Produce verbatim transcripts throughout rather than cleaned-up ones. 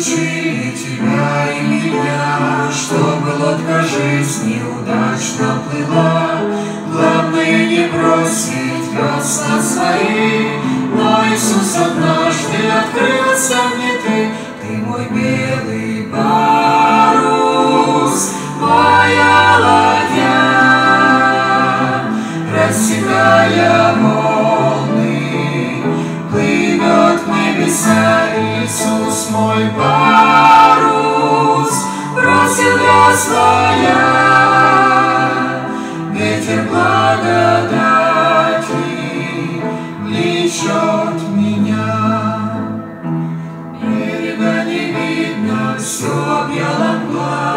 включи тебя и меня, чтобы лодка жизни удачно плыла. Главное не бросить весла свои, но Иисус однажды открылся мне ты, ты мой белый парус, моя ладья, рассекая волны, плывет в небеса. Иисус мой парус, бросил весла я, ветер благодати влечет меня. Берега не видно, все объяла мгла,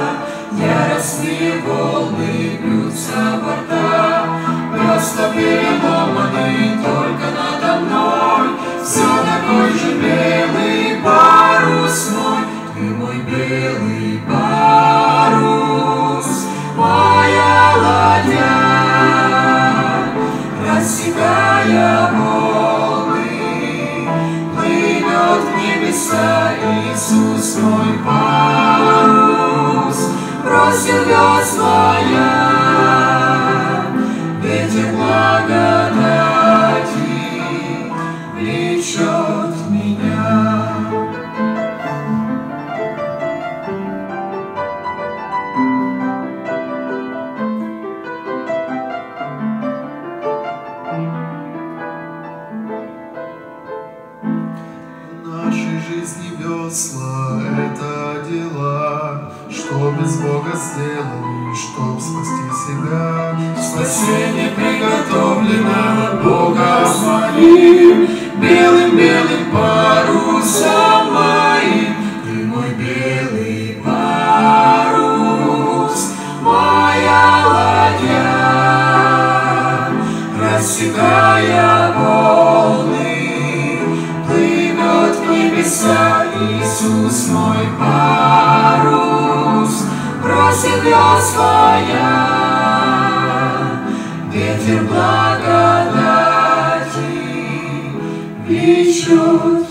яростные волны бьются борта, просто переломаны только надо мной, все такой же белый. Ты мой белый парус, моя ладья, рассекая волны, плывет в небеса. Иисус мой парус, бросил весла я, ветер благодати влечет меня. Весла — это дела, что без Бога сделали, чтоб спасти себя. Спасение приготовлено, Бога молим, белым-белым парусом моим. Ты мой белый парус, моя ладья, рассекая волны, плывет в небеса. Иисус мой парус, бросил весла я, ветер благодати влечет.